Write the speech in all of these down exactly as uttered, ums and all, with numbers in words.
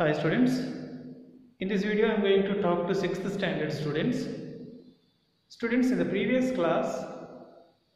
Hi students, in this video I am going to talk to sixth standard students. Students, in the previous class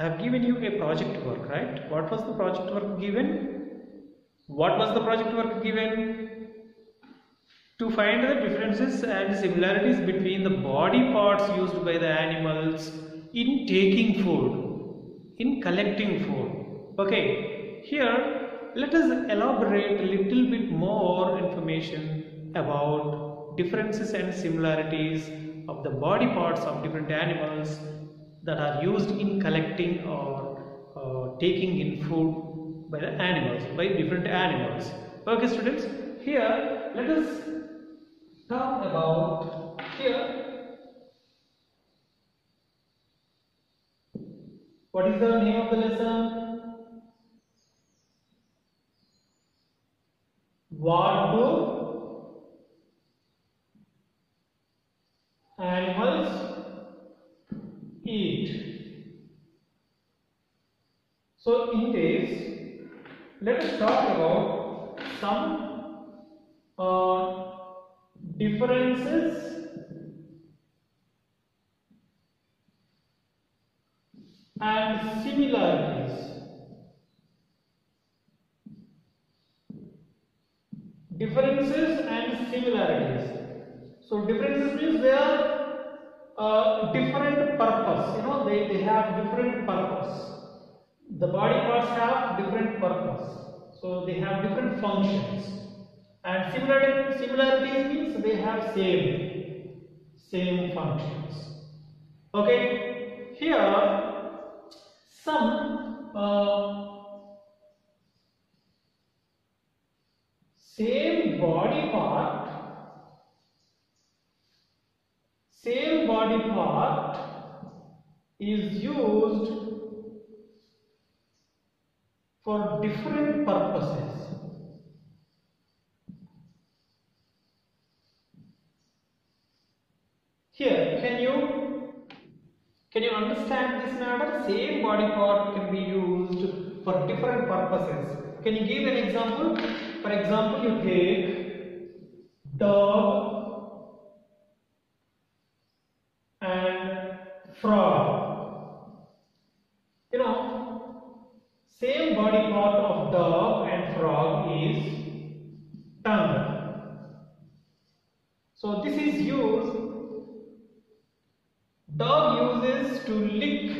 I have given you a project work, right? What was the project work given? What was the project work given? To find the differences and similarities between the body parts used by the animals in taking food, in collecting food. Okay, here let us elaborate a little bit more information about differences and similarities of the body parts of different animals that are used in collecting or uh, taking in food by the animals, by different animals. Okay students, here let us talk about here. What is the name of the lesson? What do animals eat? So in this, let us talk about some uh, differences and similarities. Differences and similarities. So differences means they are uh, different purpose. You know, they, they have different purpose. The body parts have different purpose. So they have different functions. And similar similarities means they have same same functions. Okay. Here some uh, same body part, same body part is used for different purposes. Here, can you can you understand this matter? Same body part can be used for different purposes. Can you give an example? For example, you take dog and frog. You know, same body part of dog and frog is tongue. So this is used. Dog uses to lick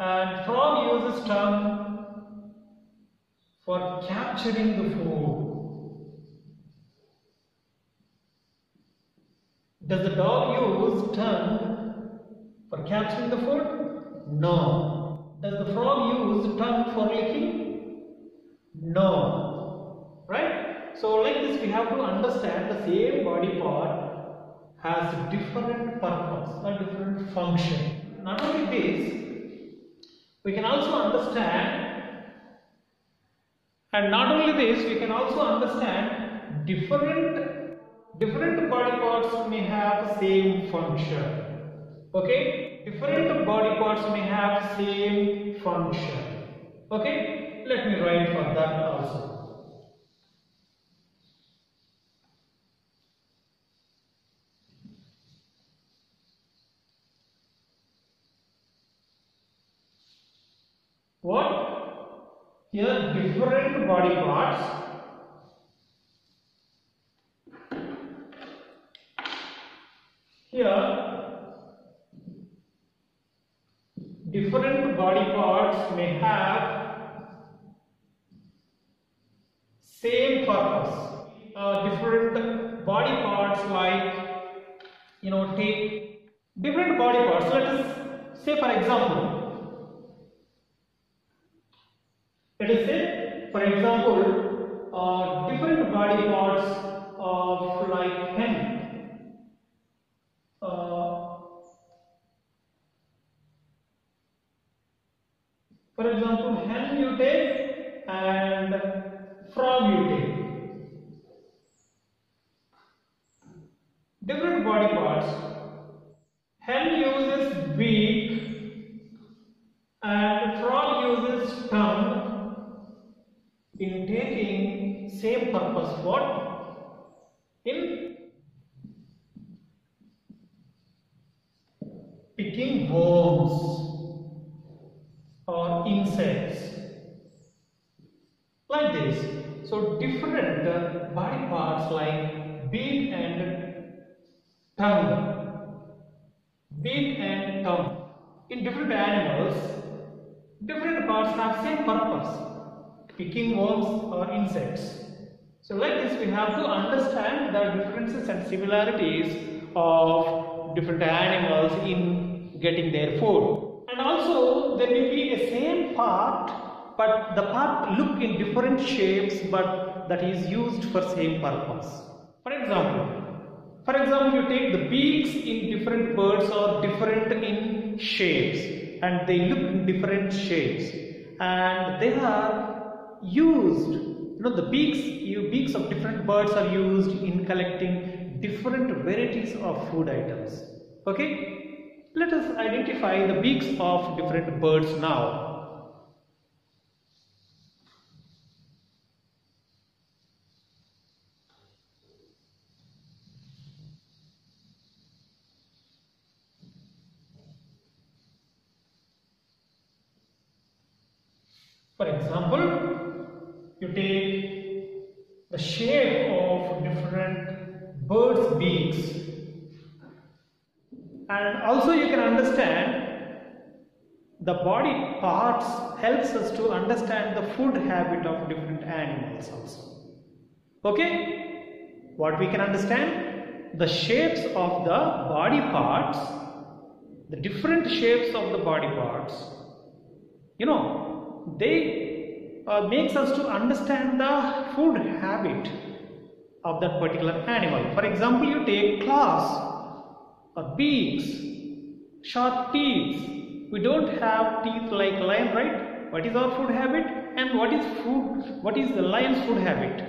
and frog uses tongue for capturing the food. Does the dog use tongue for capturing the food? No. Does the frog use tongue for licking? No. Right? So like this we have to understand the same body part has a different purpose, a different function. Not only this, we can also understand And not only this, we can also understand different different body parts may have same function. Okay, different body parts may have same function. Okay, let me write for that also. What? Here different body parts here different body parts may have same purpose. Uh, different body parts, like, you know, take different body parts. Let us say, for example, Let us say, for example, uh, different body parts of like hen. Uh, for example, hen you take and frog you take. Different body parts. Hen uses beak and frog uses tongue in taking same purpose what in picking worms or insects like this. So different body parts like beak and tongue, beak and tongue in different animals, different parts have same purpose, picking worms or insects. So like this we have to understand the differences and similarities of different animals in getting their food. And also there may be a same part, but the part look in different shapes, but that is used for same purpose. For example, for example you take the beaks in different birds or different in shapes, and they look in different shapes, and they are used, you know, the beaks you beaks of different birds are used in collecting different varieties of food items. Okay, let us identify the beaks of different birds now. For example, you take the shape of different birds' beaks, and also you can understand the body parts helps us to understand the food habit of different animals also. Okay, what we can understand? The shapes of the body parts, the different shapes of the body parts, you know, they uh, makes us to understand the food habit of that particular animal. For example, you take claws or beaks, sharp teeth. We don't have teeth like lion, right? What is our food habit, and what is food? What is the lion's food habit?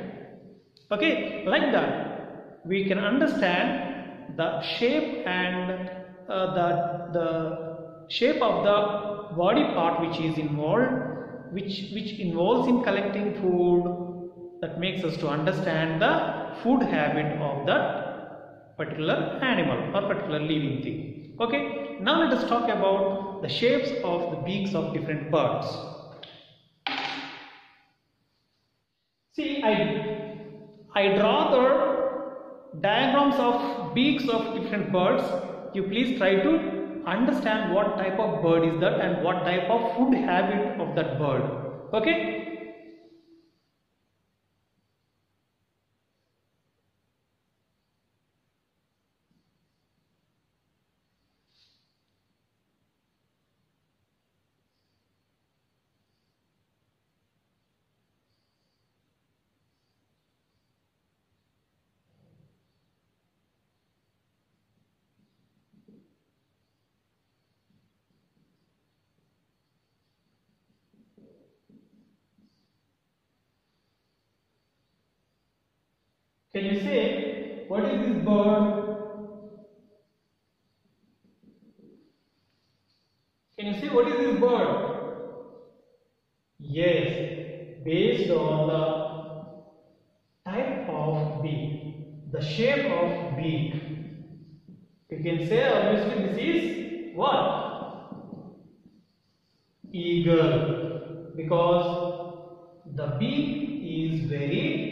Okay, like that, we can understand the shape and uh, the the shape of the body part which is involved. Which, which involves in collecting food, that makes us to understand the food habit of that particular animal or particular living thing. Okay, now let us talk about the shapes of the beaks of different birds. See, I, I draw the diagrams of beaks of different birds. You please try to understand what type of bird is that and what type of food habit of that bird. Okay, can you say what is this bird? Can you say what is this bird? Yes, based on the type of beak, the shape of beak, you can say obviously this is what? Eagle, because the beak is very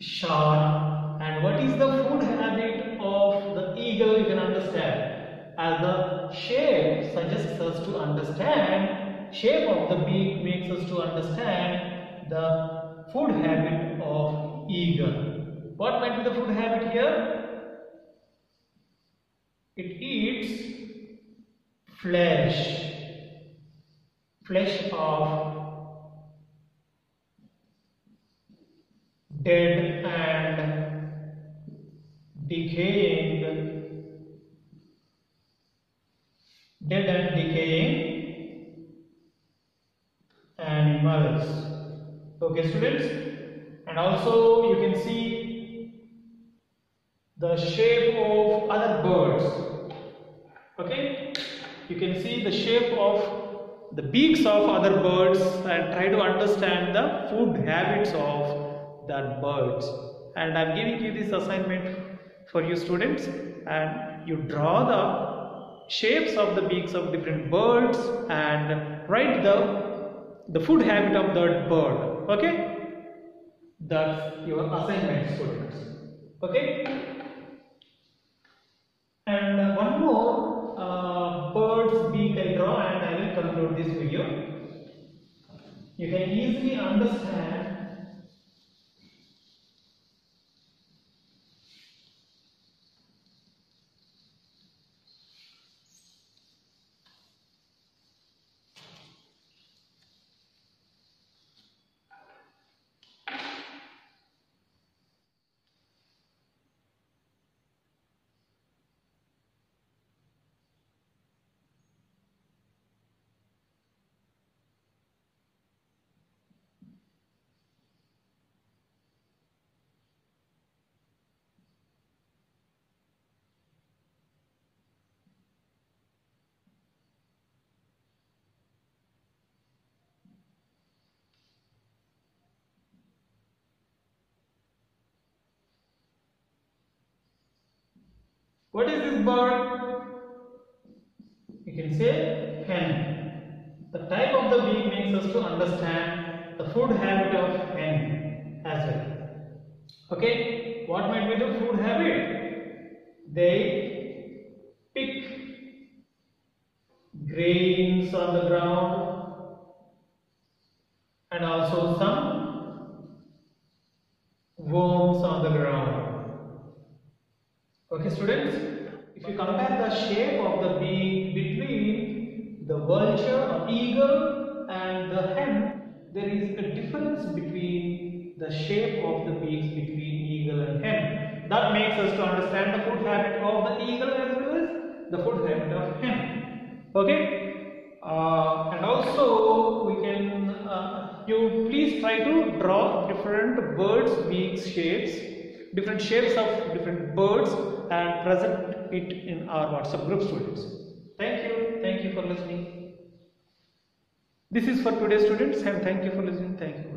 sharp. And what is the food habit of the eagle? You can understand as the shape suggests us to understand, shape of the beak makes us to understand the food habit of eagle. What might be the food habit here? It eats flesh, flesh of dead and decaying, dead and decaying animals. Okay students, and also you can see the shape of other birds. Okay, you can see the shape of the beaks of other birds and try to understand the food habits of that birds. And I'm giving you this assignment for you students, and you draw the shapes of the beaks of different birds and write the the food habit of that bird. Okay, that's your assignment, students. Okay, and one more uh, bird's beak I draw, and I will conclude this video. You can easily understand what is this bird? You can say hen. The type of the beak makes us to understand the food habit of hen as well. Okay, what might be the food habit? They pick grains on the ground and also some worms on the ground. Okay students, if you compare the shape of the beak between the vulture, eagle and the hen, there is a difference between the shape of the beaks between eagle and hen. That makes us to understand the food habit of the eagle as well as the food habit of hen. Okay, uh, and also we can, uh, you please try to draw different birds' beaks shapes, different shapes of different birds, and present it in our WhatsApp group, students. Thank you. Thank you for listening. This is for today, students, and thank you for listening. Thank you.